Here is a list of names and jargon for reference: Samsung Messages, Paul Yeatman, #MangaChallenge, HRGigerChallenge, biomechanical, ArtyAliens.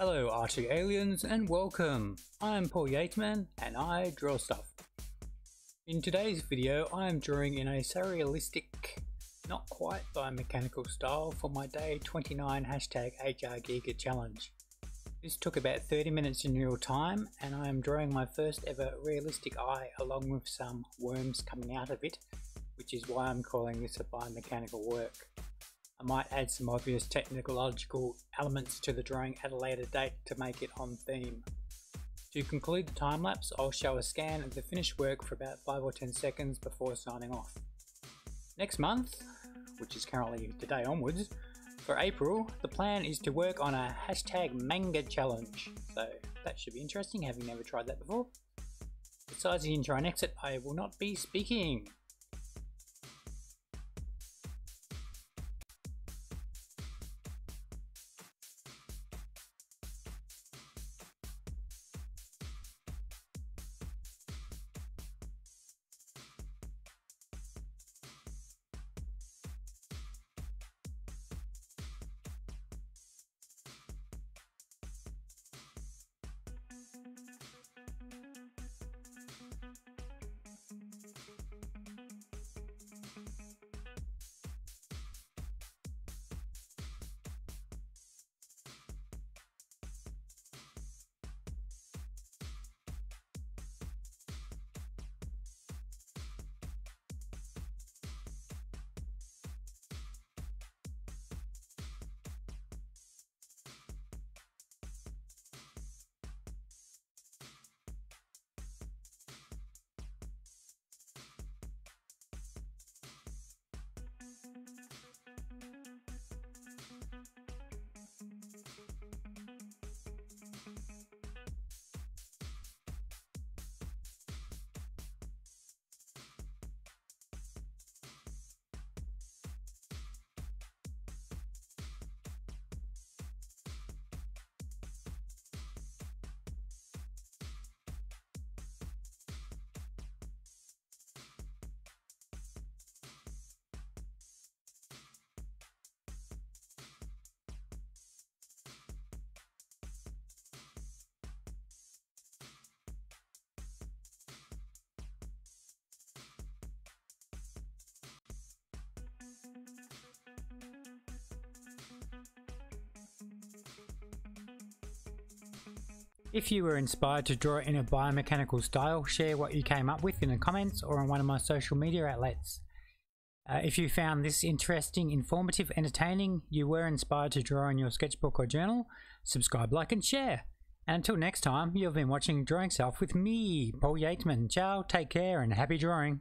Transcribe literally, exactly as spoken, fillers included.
Hello ArtyAliens and welcome! I'm Paul Yeatman and I draw stuff. In today's video I am drawing in a surrealistic, not quite biomechanical style for my day twenty-nine hashtag HRGigerChallenge. This took about thirty minutes in real time and I am drawing my first ever realistic eye along with some worms coming out of it, which is why I'm calling this a biomechanical work. I might add some obvious technological elements to the drawing at a later date to make it on theme. To conclude the time lapse, I'll show a scan of the finished work for about five or ten seconds before signing off. Next month, which is currently today onwards, for April, the plan is to work on a hashtag MangaChallenge, so that should be interesting having never tried that before. Besides the intro and exit, I will not be speaking. If you were inspired to draw in a biomechanical style, share what you came up with in the comments or on one of my social media outlets. Uh, if you found this interesting, informative, entertaining, you were inspired to draw in your sketchbook or journal, subscribe, like and share. And until next time, you've been watching Drawing Self with me, Paul Yeatman. Ciao, take care and happy drawing.